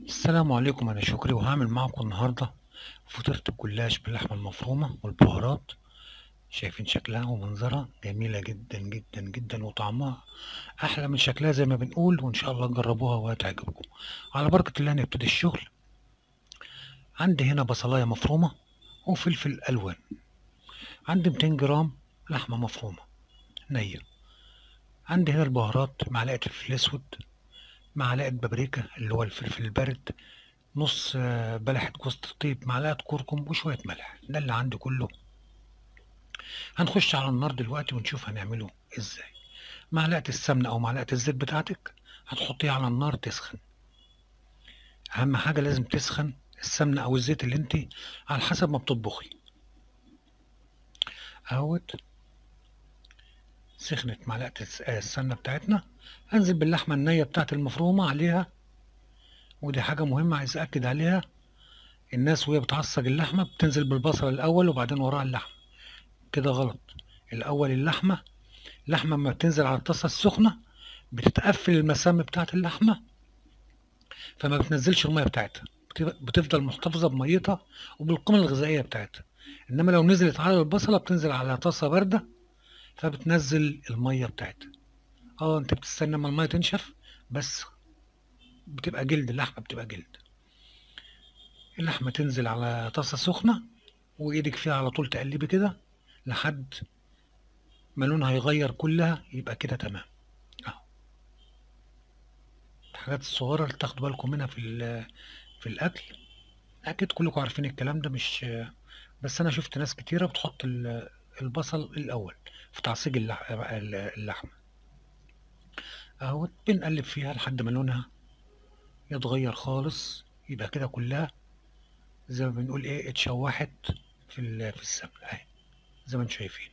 السلام عليكم، انا شكري وهعمل معكم النهارده فطيره الجلاش باللحمه المفرومه والبهارات. شايفين شكلها ومنظرها جميله جدا جدا جدا، وطعمها احلى من شكلها زي ما بنقول، وان شاء الله تجربوها وهتعجبكم على بركه الله. نبتدي الشغل. عندي هنا بصلايه مفرومه وفلفل الوان، عندي 200 جرام لحمه مفرومه نيه، عندي هنا البهارات معلقه الفلفل الاسود، معلقة بابريكا اللي هو الفلفل البارد، نص بلحة جوز الطيب، معلقة كركم وشوية ملح. ده اللي عندي كله. هنخش على النار دلوقتي ونشوف هنعمله ازاي. معلقة السمنة او معلقة الزيت بتاعتك هتحطيها على النار تسخن. اهم حاجة لازم تسخن السمنة او الزيت اللي انت على حسب ما بتطبخي. اهوت سخنت معلقة السمنة بتاعتنا، هنزل باللحمة النية بتاعت المفرومة عليها، ودي حاجة مهمة عايز أكد عليها. الناس وهي بتعصج اللحمة بتنزل بالبصل الأول وبعدين وراها اللحمة، كده غلط. الأول اللحمة لما بتنزل على الطاسة السخنة بتتقفل المسام بتاعت اللحمة، فما بتنزلش المية بتاعتها، بتفضل محتفظة بميتها وبالقيمة الغذائية بتاعتها. إنما لو نزلت على البصلة بتنزل على طاسة باردة فبتنزل المية بتاعتها. انت بتستنى ما المية تنشف، بس بتبقى جلد اللحمة، بتبقى جلد اللحمة. تنزل على طاسة سخنة وايدك فيها على طول تقلبي كده لحد ما لونها يغير كلها، يبقى كده تمام. الحاجات الصغيرة اللي تاخدوا بالكم منها في الأكل، أكيد كلكم عارفين الكلام ده، مش بس أنا شفت ناس كتيرة بتحط البصل الأول في تعصيج اللحمة. اهو بنقلب فيها لحد ما لونها يتغير خالص، يبقى كده كلها زي ما بنقول ايه، اتشوحت في السمنة اهي زي ما انتم شايفين.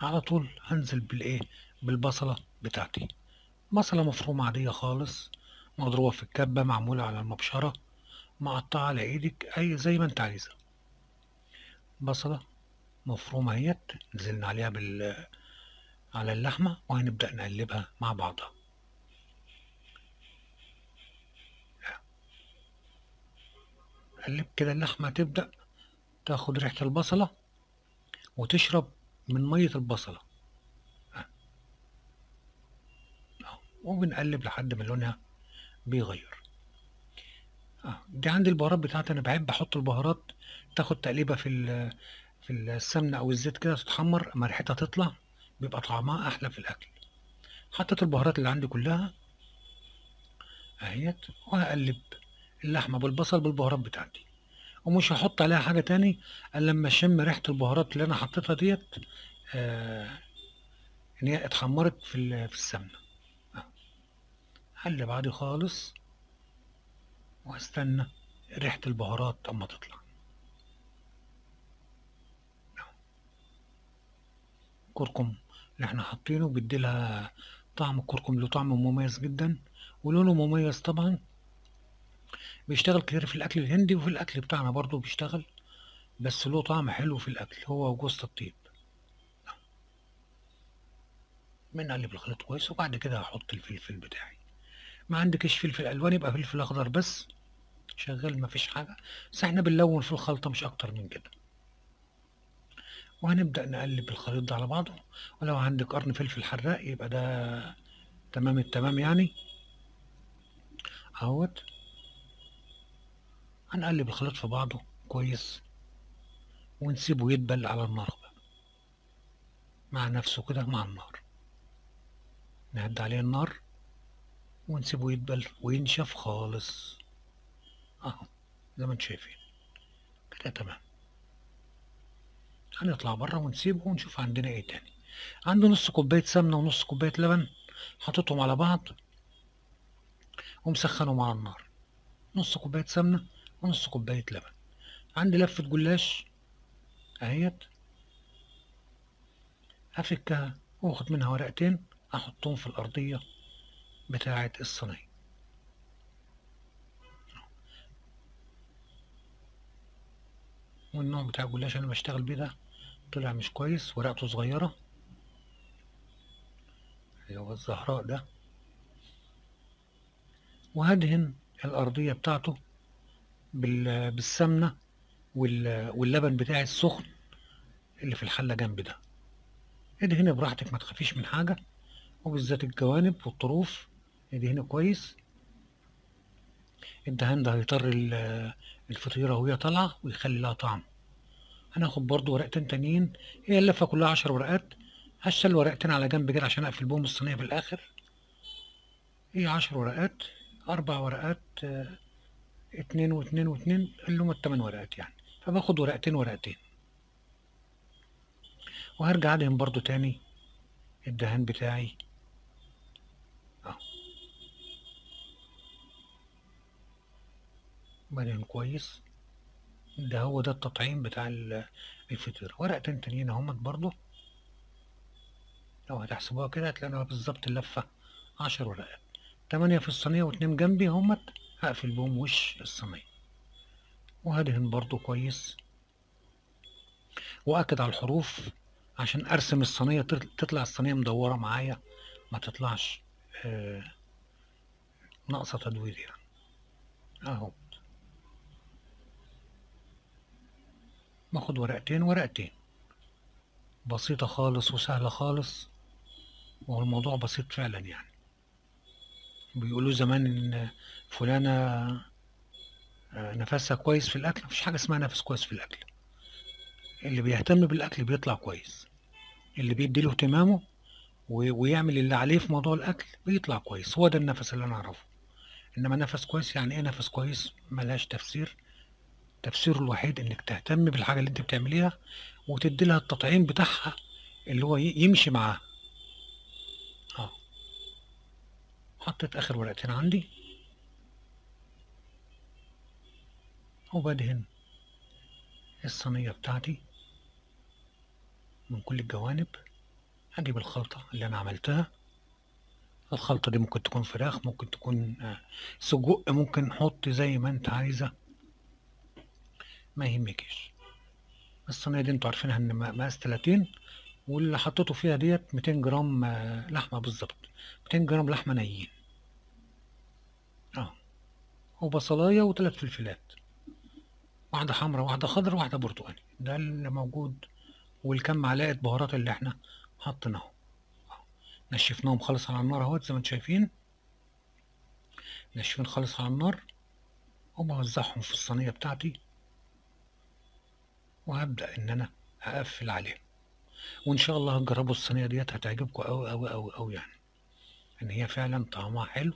على طول هنزل بالبصلة بتاعتي، بصلة مفرومة عادية خالص، مضروبة في الكبة، معمولة على المبشرة، مقطعة على ايدك اي زي ما انت عايزة. بصلة مفرومة اهيت نزلنا عليها على اللحمة، وهنبدأ نقلبها مع بعضها. قلب كده اللحمة تبدأ تاخد ريحة البصلة وتشرب من مية البصلة، وبنقلب لحد ما لونها بيغير. دي عندي البهارات بتاعتي، انا بحب احط البهارات تاخد تقليبة في السمنة او الزيت كده، تتحمر اما ريحتها تطلع، بيبقى طعمها احلى في الاكل. حطيت البهارات اللي عندي كلها اهيت، وهقلب اللحمة بالبصل بالبهارات بتاعتي، ومش هحط عليها حاجة تاني الا لما اشم ريحة البهارات اللي انا حطيتها ديت، ان هي اتحمرت في السمنة. هقلب عادي خالص وهستنى ريحة البهارات اما تطلع. الكركم اللي احنا حاطينه بيديلها طعم، الكركم له طعم مميز جدا ولونه مميز، طبعا بيشتغل كتير في الاكل الهندي وفي الاكل بتاعنا برضو بيشتغل، بس له طعم حلو في الاكل هو وجوز الطيب. بنقلب الخليط كويس، وبعد كده هحط الفلفل بتاعي. ما عندكش فلفل الوان يبقى فلفل اخضر بس، شغال مفيش حاجه، بس احنا بنلون في الخلطه مش اكتر من كده. وهنبدأ نقلب الخليط ده على بعضه، ولو عندك قرن فلفل حراق يبقى ده تمام التمام يعني. اهوت هنقلب الخليط في بعضه كويس ونسيبه يدبل على النار بقى مع نفسه كده، مع النار نهد عليه النار ونسيبه يدبل وينشف خالص اهو زي ما انتم شايفين كده تمام. هنطلع بره ونسيبه ونشوف عندنا ايه تاني. عندي نص كوباية سمنة ونص كوباية لبن، حاططهم على بعض ومسخنهم على النار. نص كوباية سمنة ونص كوباية لبن. عندي لفة جلاش اهيت، هفكها واخد منها ورقتين احطهم في الارضية بتاعة الصينية. والنوع بتاع الجلاش انا بشتغل بيه ده طلع مش كويس، ورقته صغيرة، هو الزهراء ده. وهدهن الأرضية بتاعته بالسمنة واللبن بتاعي السخن اللي في الحلة جنب ده. ادهن براحتك ما تخافيش من حاجة، وبالذات الجوانب والطروف ادهن كويس. الدهان ده هيطر الفطيرة وهي طالعة ويخلي لها طعم. هناخد برضو ورقتين تانيين، هي اللفة كلها 10 ورقات، هشيل ورقتين على جنب كده عشان اقفل بهم الصينية في الآخر. هي 10 ورقات، 4 ورقات 2 و2 و2 اللي هما 8 ورقات يعني، فباخد ورقتين، وهرجع ادهن برضو تاني الدهان بتاعي اهو، بدهن كويس. ده هو ده التطعيم بتاع الفطيرة. ورقتين تانيين اهمت برضو، لو هتحسبوها كده هتلاقيها بالظبط اللفة 10 ورقات، 8 في الصينية و2 جنبي اهمت، هقفل بهم وش الصينية وهدهن برضو كويس. وأكد على الحروف عشان أرسم الصينية تطلع الصينية مدورة معايا، ما تطلعش ناقصة تدوير يعني أهو. باخد ورقتين، بسيطة خالص وسهلة خالص، وهو الموضوع بسيط فعلا يعني. بيقولوا زمان إن فلانة نفسها كويس في الأكل، مفيش حاجة اسمها نفس كويس في الأكل. اللي بيهتم بالأكل بيطلع كويس، اللي بيديله اهتمامه ويعمل اللي عليه في موضوع الأكل بيطلع كويس. هو ده النفس اللي أنا أعرفه. إنما نفس كويس يعني إيه نفس كويس؟ ملهاش تفسير. تفسيره الوحيد إنك تهتم بالحاجة اللي أنت بتعمليها وتديلها التطعيم بتاعها اللي هو يمشي معاها. حطيت آخر ورقتين عندي وبدهن الصينية بتاعتي من كل الجوانب. هجيب الخلطة اللي أنا عملتها، الخلطة دي ممكن تكون فراخ، ممكن تكون سجق، ممكن حط زي ما أنت عايزة، ما يهمكش. الصينية دي أنتوا عارفينها إن مقاس 30، واللي حطيته فيها ديت 200 جرام لحمة بالظبط، 200 جرام لحمة نيين وبصلاية و3 فلفلات، واحدة حمرا واحدة خضرا واحدة برتقاني، ده اللي موجود، والكم معلقة بهارات اللي احنا حطيناهم نشفناهم خالص على النار اهوت زي ما انتم شايفين، نشفين خالص على النار، وبوزعهم في الصينية بتاعتي، وهبدأ ان انا هقفل عليهم. وان شاء الله هتجربوا الصينية ديت، هتعجبكم اوي اوي اوي اوي يعني، ان هي فعلا طعمها حلو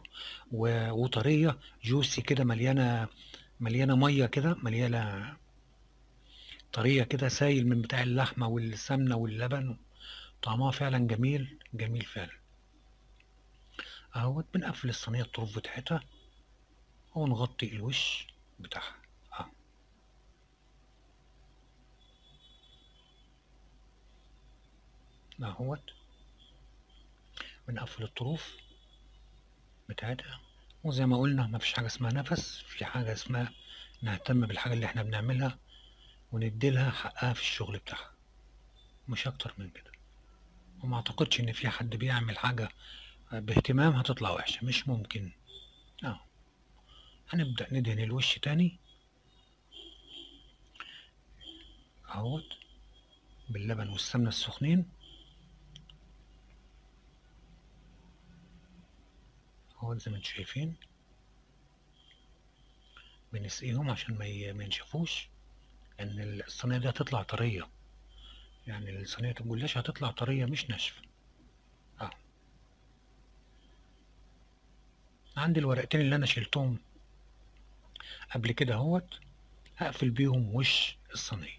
وطرية جوسي كده، مليانة مية كده، مليانة طرية كده، سايل من بتاع اللحمة والسمنة واللبن، طعمها فعلا جميل جميل فعلا اهوت. بنقفل الصينية الطروف بتاعتها ونغطي الوش بتاعها اهوت. بنقفل الطروف بتاعتها، وزي ما قلنا مفيش حاجة اسمها نفس، في حاجة اسمها نهتم بالحاجة اللي احنا بنعملها ونديلها حقها في الشغل بتاعها، مش اكتر من كده. وما اعتقدش ان في حد بيعمل حاجة باهتمام هتطلع وحشة، مش ممكن. هنبدأ ندهن الوش تاني اهوت باللبن والسمنة السخنين اهو زي ما انتوا شايفين، بنسقيهم عشان ما ينشفوش، لان الصينية دي هتطلع طرية يعني، صينية الجلاش هتطلع طرية مش ناشفة. عندي الورقتين اللي انا شيلتهم قبل كده اهوت، هقفل بيهم وش الصينية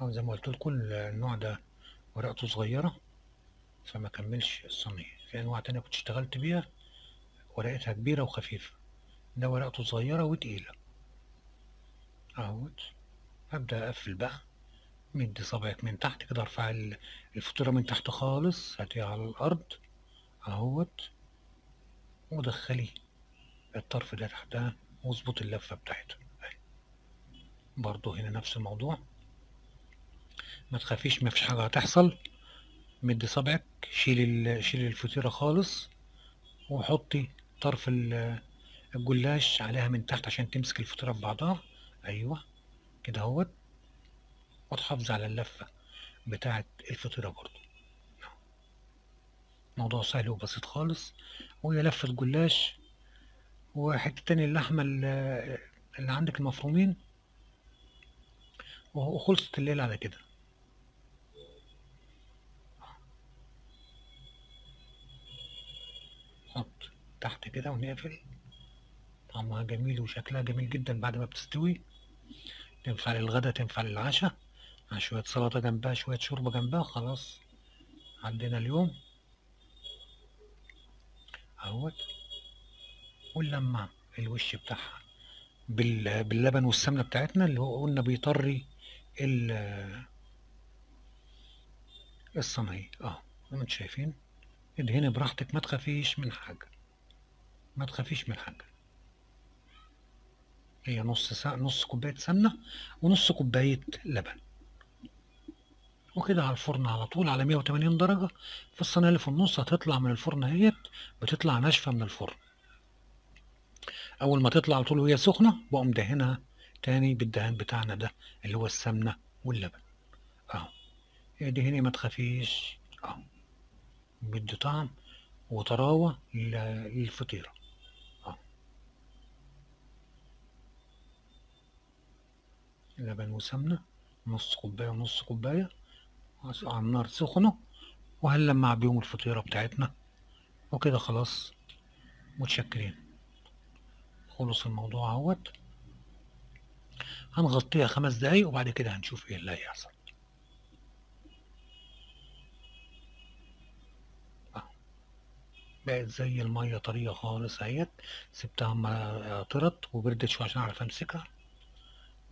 اهو زي ما قلتلكوا. النوع ده ورقته صغيرة فما كملش الصينية، في انواع تانية كنت اشتغلت بيها ورقتها كبيرة وخفيفة، ده ورقته صغيرة وتقيلة اهوت. هبدأ اقفل بقى، مدي صبعك من تحت كده، ارفع الفطيرة من تحت خالص، هاتيها على الارض اهوت، ودخلي الطرف ده تحتها واظبط اللفة بتاعتها برضو. هنا نفس الموضوع، ما تخافيش مفيش حاجة هتحصل، مد صبعك، شيل الفطيرة خالص وحطي طرف الجلاش عليها من تحت عشان تمسك الفطيرة ببعضها. ايوه كده اهوت، وتحافظي على اللفة بتاعة الفطيرة برضو. موضوع سهل وبسيط خالص، وهي لفة جلاش. وحتة تاني اللحمة اللي عندك المفرومين، وخلصت الليلة على كده. نحط تحت كده ونقفل. طعمها جميل وشكلها جميل جدا بعد ما بتستوي. تنفع للغدا، تنفع للعشاء، مع شوية سلطة جنبها، شوية شوربة جنبها. خلاص عندنا اليوم اهوت. ونلمع الوش بتاعها باللبن والسمنة بتاعتنا اللي هو قلنا بيطري الصينية اهو. زي ما انتوا شايفين، ادهني براحتك، ما تخافيش من حاجة، ما تخافيش من حاجة. هي نص كوباية سمنة ونص كوباية لبن، وكده على الفرن على طول على 180 درجة. في الصينية اللي في النص هتطلع من الفرن، هي بتطلع ناشفة من الفرن. أول ما تطلع على طول وهي سخنة بقوم دهنها تاني بالدهان بتاعنا ده اللي هو السمنة واللبن اهو. ادهني ما تخافيش اهو، بيدي طعم وطراوة للفطيرة. لبن وسمنة نص كوباية ونص كوباية على النار سخنة، وهنلمع بيهم الفطيرة بتاعتنا. وكده خلاص متشكرين، خلص الموضوع اهوت. هنغطيها 5 دقايق وبعد كده هنشوف ايه اللي هيحصل. بقت زي المية طرية خالص اهيت. سبتها اما طرت وبردت شوية عشان اعرف امسكها،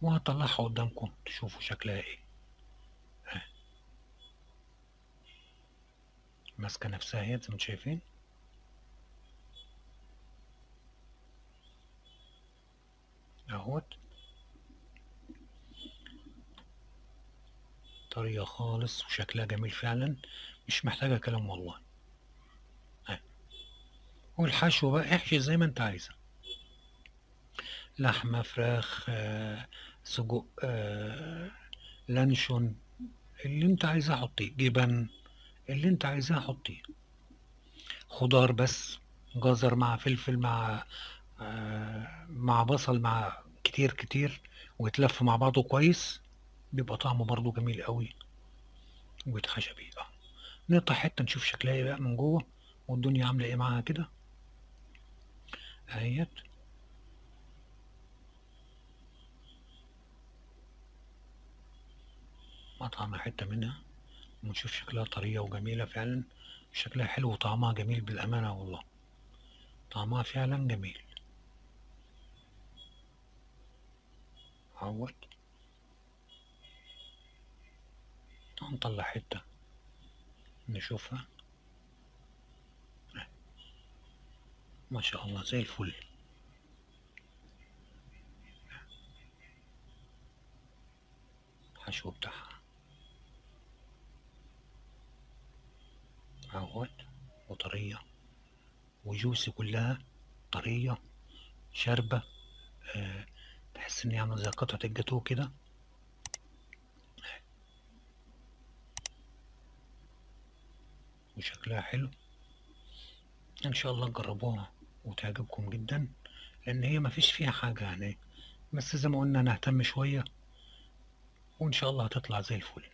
وهطلعها قدامكم تشوفوا شكلها ايه. ماسكة نفسها اهيت زي ما انتوا شايفين. اهوت طرية خالص وشكلها جميل فعلا، مش محتاجة كلام والله. والحشو بقى احشي زي ما انت عايزة، لحمة، فراخ، سجق، لانشون، اللي انت عايزاه حطيه، جبن، اللي انت عايزاه حطيه، خضار بس، جزر مع فلفل مع مع بصل مع كتير، ويتلف مع بعضه كويس، بيبقى طعمه برضه جميل قوي ويتحشى بيه. نقطع حتة نشوف شكلها ايه بقى من جوه والدنيا عاملة ايه معاها كده اهيت. قطعنا حتة منها ونشوف شكلها. طرية وجميلة فعلا، شكلها حلو وطعمها جميل بالأمانة والله، طعمها فعلا جميل اهوت. هنطلع حتة نشوفها. ما شاء الله زي الفل. الحشو بتاعها اهوت، وطرية وجوسي، كلها طرية شاربة. تحس ان هي عاملة زي قطعة الجاتوه كده. وشكلها حلو، ان شاء الله تجربوها وتعجبكم جدا، لان هي مفيش فيها حاجة يعني. بس زي ما قلنا نهتم شوية وان شاء الله هتطلع زي الفل.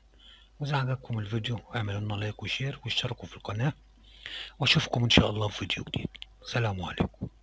واذا عجبكم الفيديو اعملوا لنا لايك وشير واشتركوا في القناة، واشوفكم ان شاء الله في فيديو جديد. سلام عليكم.